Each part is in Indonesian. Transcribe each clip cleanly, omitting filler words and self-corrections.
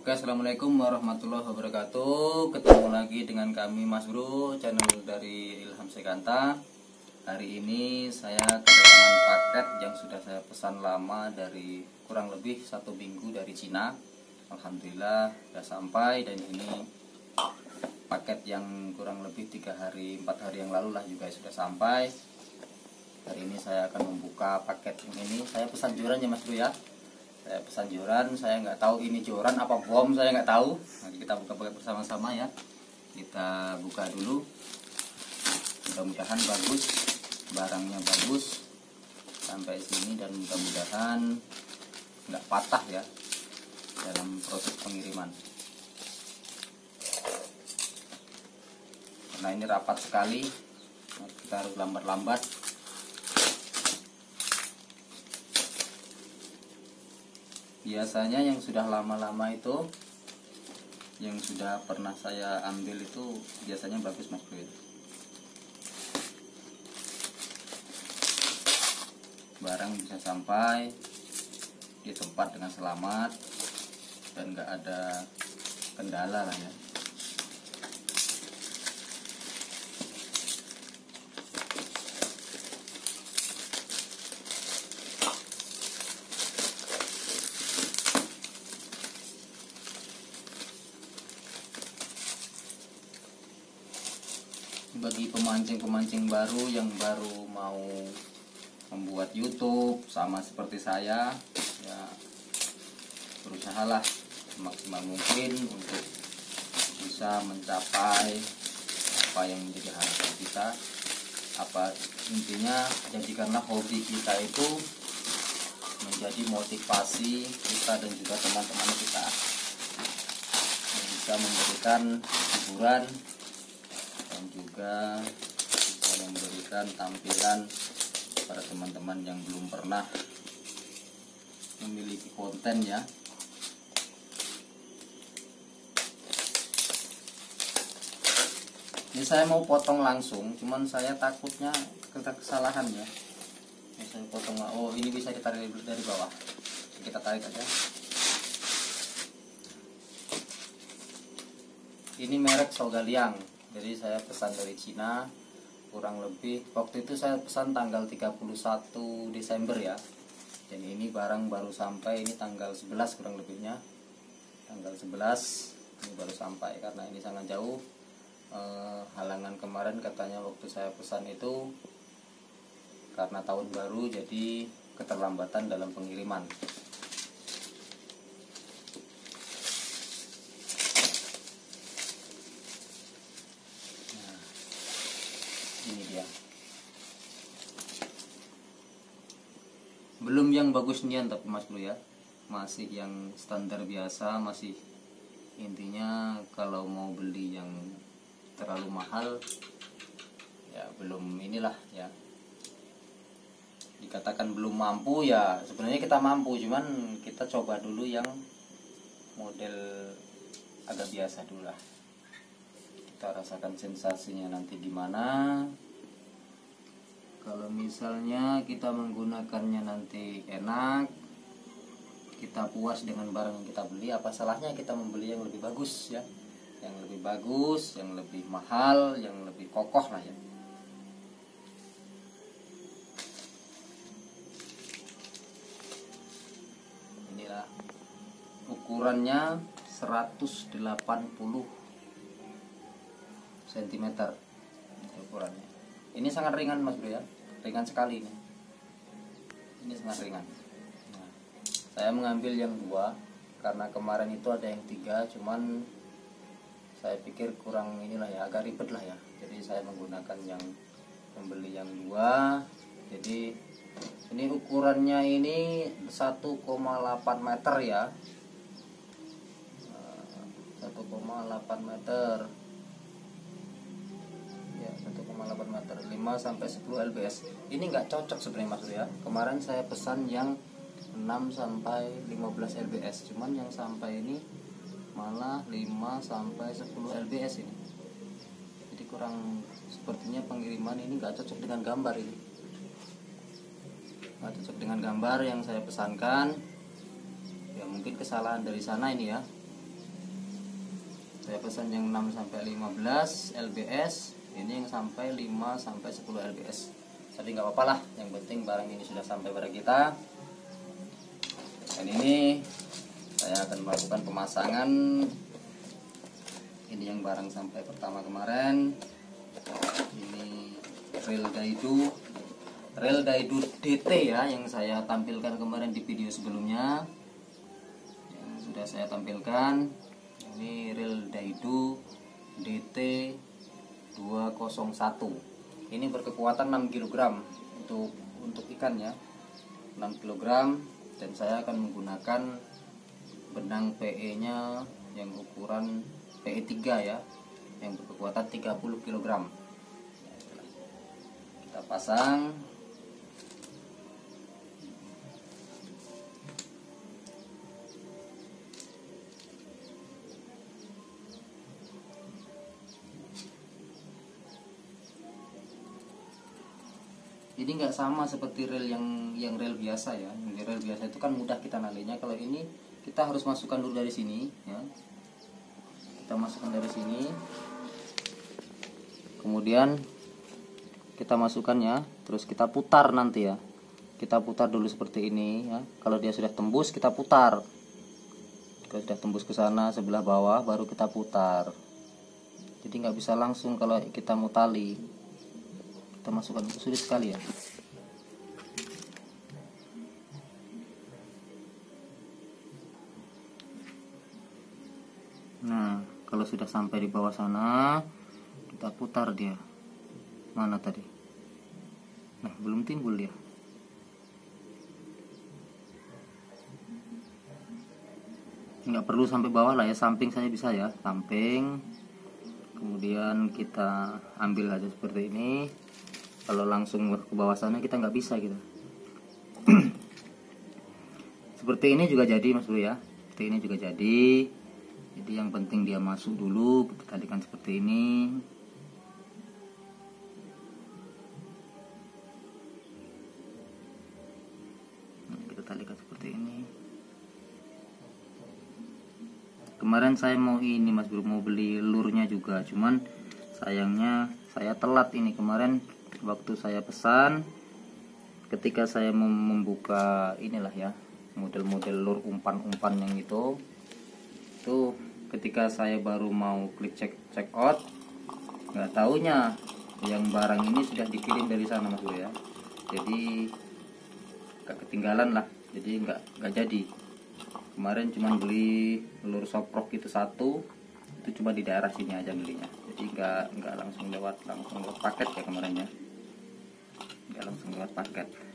Oke, assalamualaikum warahmatullahi wabarakatuh. Ketemu lagi dengan kami Mas Bro, channel dari Ilham Sayganta. Hari ini saya kedatangan paket yang sudah saya pesan lama, dari kurang lebih 1 minggu dari Cina. Alhamdulillah sudah sampai, dan ini paket yang kurang lebih 4 hari yang lalu lah juga sudah sampai. Hari ini saya akan membuka paket yang ini. Saya pesan joran ya Mas Bro ya. Saya pesan joran, saya nggak tahu ini joran apa bom, saya nggak tahu. Nanti kita buka bersama-sama ya. Kita buka dulu. Mudah-mudahan bagus, barangnya bagus. Sampai sini, dan mudah-mudahan nggak patah ya dalam proses pengiriman. Karena ini rapat sekali, kita harus lambat-lambat. Biasanya yang sudah lama-lama itu, yang sudah pernah saya ambil itu biasanya bagus Mas Bro. Barang bisa sampai di tempat dengan selamat dan nggak ada kendala lah ya. Bagi pemancing-pemancing baru yang baru mau membuat YouTube sama seperti saya ya, berusahalah semaksimal mungkin untuk bisa mencapai apa yang menjadi harapan kita. Apa intinya, jadikanlah hobi kita itu menjadi motivasi kita dan juga teman-teman kita, bisa memberikan hiburan juga, memberikan tampilan pada teman-teman yang belum pernah memiliki konten ya. Ini saya mau potong langsung, cuman saya takutnya kesalahan ya. Ini saya potong, oh ini bisa ditarik dari bawah, kita tarik aja. Ini merek Saudaliang. Jadi saya pesan dari Cina, kurang lebih waktu itu saya pesan tanggal 31 Desember ya. Dan ini barang baru sampai, ini tanggal 11 kurang lebihnya. Tanggal 11 ini baru sampai, karena ini sangat jauh. Halangan kemarin katanya waktu saya pesan itu karena tahun baru, jadi keterlambatan dalam pengiriman. Ini dia. Belum yang bagus nian tapi Mas Bro ya. Masih yang standar biasa, masih. Intinya kalau mau beli yang terlalu mahal ya belum inilah ya. Dikatakan belum mampu ya, sebenarnya kita mampu, cuman kita coba dulu yang model agak biasa dulu lah. Kita rasakan sensasinya nanti gimana. Kalau misalnya kita menggunakannya nanti enak, kita puas dengan barang yang kita beli, apa salahnya kita membeli yang lebih bagus ya, yang lebih bagus, yang lebih mahal, yang lebih kokoh lah ya. Inilah ukurannya 180 cm ukurannya. Ini sangat ringan Mas Bro ya, ringan sekali ini. Ini sangat ringan. Nah, saya mengambil yang 2 karena kemarin itu ada yang 3, cuman saya pikir kurang inilah ya, agak ribet lah ya. Jadi saya menggunakan yang membeli yang 2. Jadi ini ukurannya ini 1,8 meter ya. 1,8 meter. 1,8 meter, 5 sampai 10 lbs. Ini nggak cocok sebenarnya Mas Bro ya. Kemarin saya pesan yang 6 sampai 15 lbs, cuman yang sampai ini malah 5 sampai 10 lbs ini. Jadi kurang, sepertinya pengiriman ini nggak cocok dengan gambar ini. Nggak cocok dengan gambar yang saya pesankan. Ya mungkin kesalahan dari sana ini ya. Saya pesan yang 6 sampai 15 LBS, ini yang sampai 5 sampai 10 LBS. Tapi nggak apa-apa lah, yang penting barang ini sudah sampai pada kita. Dan ini saya akan melakukan pemasangan. Ini yang barang sampai pertama kemarin. Ini reel Daidu. Reel Daidu DT ya, yang saya tampilkan kemarin di video sebelumnya. Yang sudah saya tampilkan. Ini reel Daidu DT 201. Ini berkekuatan 6 kg untuk ikan ya, 6 kg. Dan saya akan menggunakan benang PE nya yang ukuran PE-3 ya, yang berkekuatan 30 kg. Kita pasang. Jadi nggak sama seperti reel yang reel biasa ya. Yang reel biasa itu kan mudah kita nalinya. Kalau ini kita harus masukkan dulu dari sini ya. Kita masukkan dari sini. Kemudian kita masukkan ya. Terus kita putar nanti ya. Kita putar dulu seperti ini ya. Kalau dia sudah tembus kita putar. Kalau sudah tembus ke sana sebelah bawah baru kita putar. Jadi nggak bisa langsung kalau kita mau tali. Kita masukkan, sulit sekali ya. Nah, kalau sudah sampai di bawah sana, kita putar dia. Mana tadi? Nah, belum timbul dia. Nggak perlu sampai bawah lah ya, samping saja bisa ya, samping. Kemudian kita ambil aja seperti ini. Kalau langsung ke bawah sana kita nggak bisa gitu. Seperti ini juga jadi Mas Bro ya. Seperti ini juga jadi. Jadi yang penting dia masuk dulu. Kita tadikan seperti ini. Nah, kita talikan seperti ini. Kemarin saya mau ini Mas Bro, mau beli lurnya juga. Cuman sayangnya saya telat ini kemarin. Waktu saya pesan, ketika saya membuka inilah ya, model-model lur umpan-umpan yang itu ketika saya baru mau klik check out, nggak taunya yang barang ini sudah dikirim dari sana Mas Bro ya. Jadi ketinggalan lah, jadi nggak jadi. Kemarin cuma beli lur soprok itu satu, itu cuma di daerah sini aja belinya. Jadi nggak langsung lewat paket ya kemarin ya. Nggak langsung lewat paket. Sebenarnya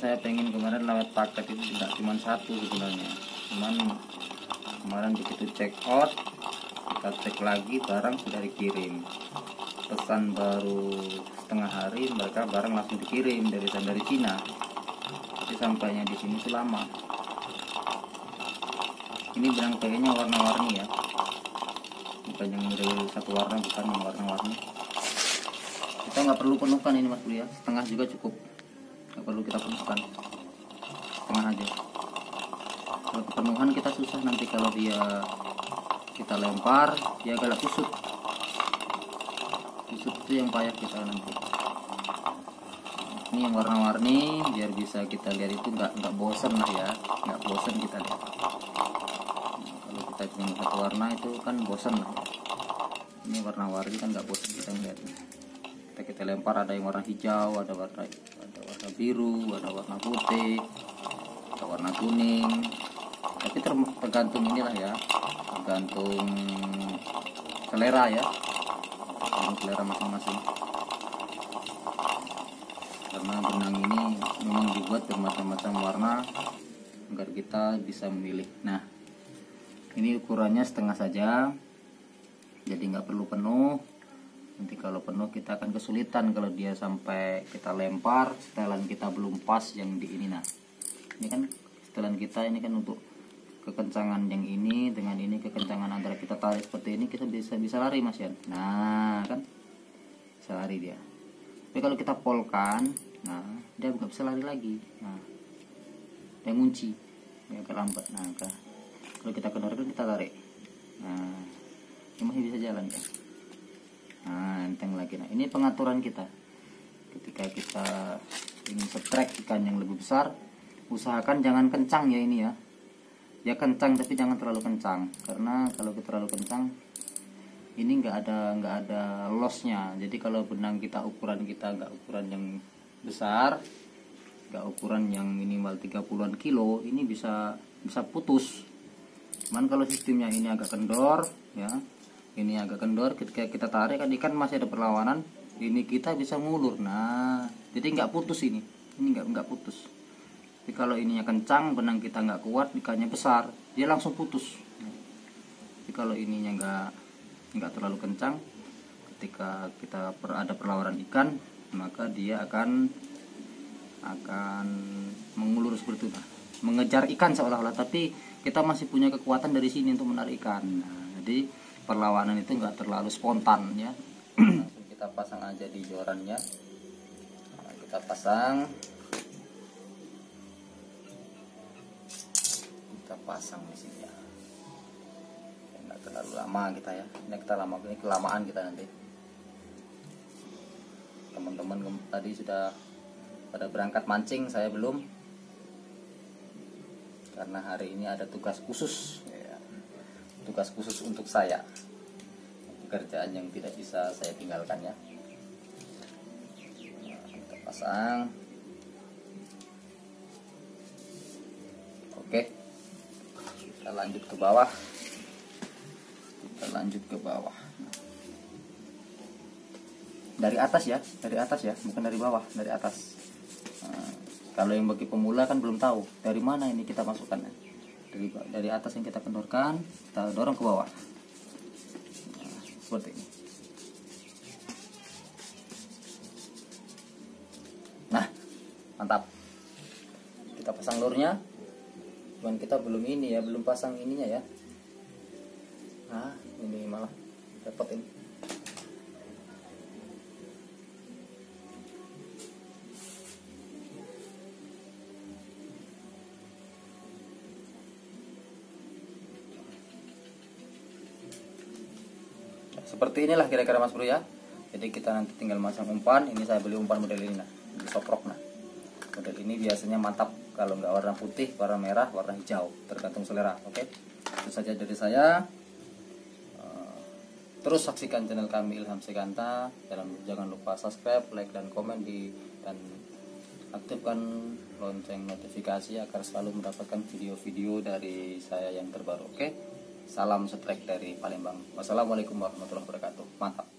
saya pengen kemarin lewat paket itu tidak cuma satu sebenarnya. Cuman kemarin begitu check out, kita cek lagi barang sudah dikirim. Pesan baru setengah hari mereka barang langsung dikirim dari Cina. Tapi sampainya di sini selama. Ini benang PE-nya warna-warni ya. Bukan yang dari satu warna, bukan yang warna-warni. Kita nggak perlu penuhkan ini Mas Bro ya. Setengah juga cukup. Nggak perlu kita penuhkan. Setengah aja. Kalau penuhan kita susah nanti, kalau dia kita lempar dia agak kusut itu yang payah kita nanti. Ini yang warna-warni biar bisa kita lihat itu nggak bosen lah ya, nggak bosen kita lihat. Nah, kalau kita cuma satu warna itu kan bosen lah ya. Ini warna-warni kan nggak bosen kita lihatnya. Kita lempar, ada yang warna hijau, ada warna biru, ada warna putih, ada warna kuning. Tapi tergantung inilah ya, tergantung selera ya, selera masing-masing. Karena benang ini memang dibuat bermacam-macam warna agar kita bisa memilih. Nah, ini ukurannya setengah saja, jadi nggak perlu penuh. Nanti kalau penuh kita akan kesulitan kalau dia sampai kita lempar setelan kita belum pas yang di ini. Nah, ini kan setelan kita ini kan untuk kekencangan yang ini dengan ini, kekencangan antara kita tarik seperti ini, kita bisa lari Mas Yan. Nah kan bisa lari dia. Tapi kalau kita polkan, nah dia nggak bisa lari lagi. Nah dia ngunci, dia agak lambat. Nah kan kalau kita kendorkan kita tarik. Nah ini masih bisa jalan ya. Nah enteng lagi. Nah ini pengaturan kita. Ketika kita ingin setrek ikan yang lebih besar, usahakan jangan kencang ya ini ya. Ya kencang tapi jangan terlalu kencang, karena kalau kita terlalu kencang ini nggak ada lossnya. Jadi kalau benang kita nggak ukuran yang besar, nggak ukuran yang minimal 30-an kilo, ini bisa putus. Cuman kalau sistemnya ini agak kendor ya, ini agak kendor, ketika kita tarik kan ikan masih ada perlawanan, ini kita bisa ngulur. Nah jadi nggak putus ini nggak putus. Jadi kalau ininya kencang, benang kita nggak kuat, ikannya besar, dia langsung putus. Jadi kalau ininya nggak terlalu kencang, ketika kita ada perlawanan ikan, maka dia akan mengulur seperti itu, mengejar ikan seolah-olah. Tapi kita masih punya kekuatan dari sini untuk menarik ikan. Nah, jadi perlawanan itu nggak terlalu spontan ya. Langsung kita pasang aja di jorannya. Nah, kita pasang. Di sini ya, nggak terlalu lama kita ya, ini kelamaan kita nanti. Teman-teman tadi sudah pada berangkat mancing, saya belum, karena hari ini ada tugas khusus, ya. Tugas khusus untuk saya, pekerjaan yang tidak bisa saya tinggalkan ya. Nah, kita pasang, oke. Kita lanjut ke bawah, dari atas ya, bukan dari bawah, dari atas. Nah, kalau yang bagi pemula kan belum tahu dari mana ini kita masukkan, dari atas yang kita kendorkan, kita dorong ke bawah. Nah, seperti ini. Nah mantap, kita pasang lurnya. Cuman kita belum ini ya, belum pasang ininya ya. Nah ini malah repot ini. Seperti inilah kira-kira Mas Bro ya. Jadi kita nanti tinggal masang umpan. Ini saya beli umpan model ini, nah di Soprok. Nah model ini biasanya mantap. Kalau nggak warna putih, warna merah, warna hijau, tergantung selera. Oke, itu saja dari saya. Terus saksikan channel kami Ilham Sayganta. Jangan lupa subscribe, like, dan komen dan aktifkan lonceng notifikasi agar selalu mendapatkan video-video dari saya yang terbaru. Oke, salam setrek dari Palembang. Wassalamualaikum warahmatullahi wabarakatuh. Mantap.